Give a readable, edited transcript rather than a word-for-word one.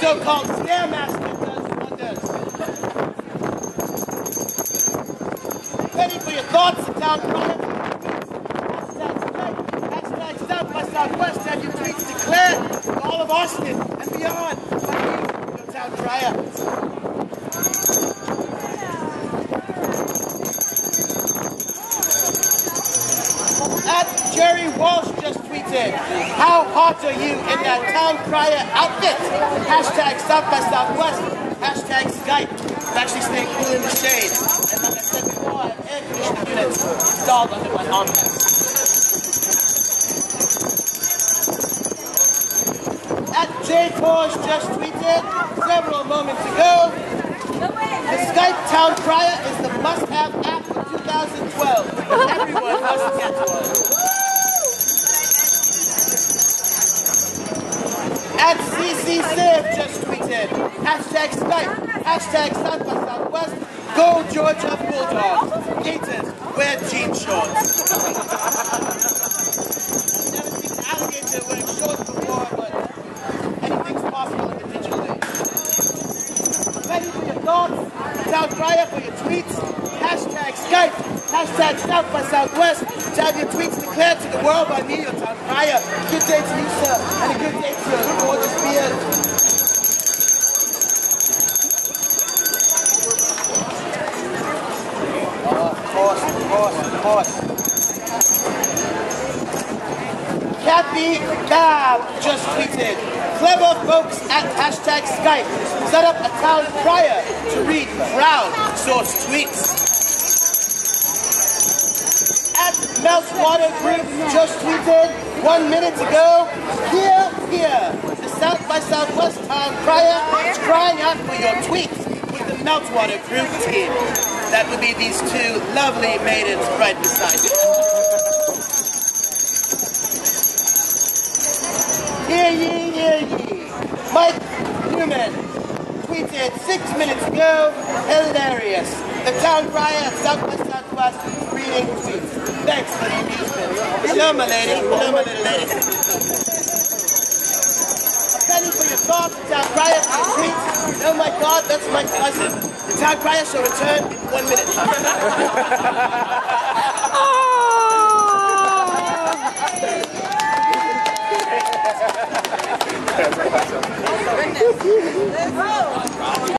so-called Stairmaster does wonders. Ready for your thoughts, the town runner? #Skype, # South by Southwest, have your tweets declared to all of Austin and beyond. Fuck you, your town dryer. Jerry Walsh just tweeted, how hot are you in that town crier outfit? #South by Southwest, #Skype. I'm actually staying cool in the shade. And like I said before, I have air conditioning units installed under my armrest. @J. Paws just tweeted several moments ago, the Skype town crier is the must-have app for 2012. Everyone must get one. @CCSave just tweeted, #Skype, #South by Southwest, go Georgia Bulldogs, haters, wear jean shorts. I've never seen an alligator wearing shorts before, but anything's possible in the digital age. Ready for your thoughts, South Dryer for your tweets, #Skype, #South by Southwest, to have your tweets declared to the world by me, your town crier. Good day to you, sir, and a good day to your gorgeous beard. Oh, of course. Kathy Dow just tweeted, clever folks at #Skype set up a town crier to read crowd-sourced tweets. @Meltwater Group just tweeted 1 minute ago, here, the South by Southwest town crier is crying out for your tweets with the Meltwater Group team. That would be these two lovely maidens right beside you. Hear ye, hear ye. Mike Newman tweeted 6 minutes ago, hilarious. The town crier at South by Southwest reading tweets. Thanks for the amusement. Hello, my lady. Hello, my little lady. Thank you for your thoughts. The town crier for your tweets. Oh my God, that's my cousin. The town crier shall return in 1 minute. Oh.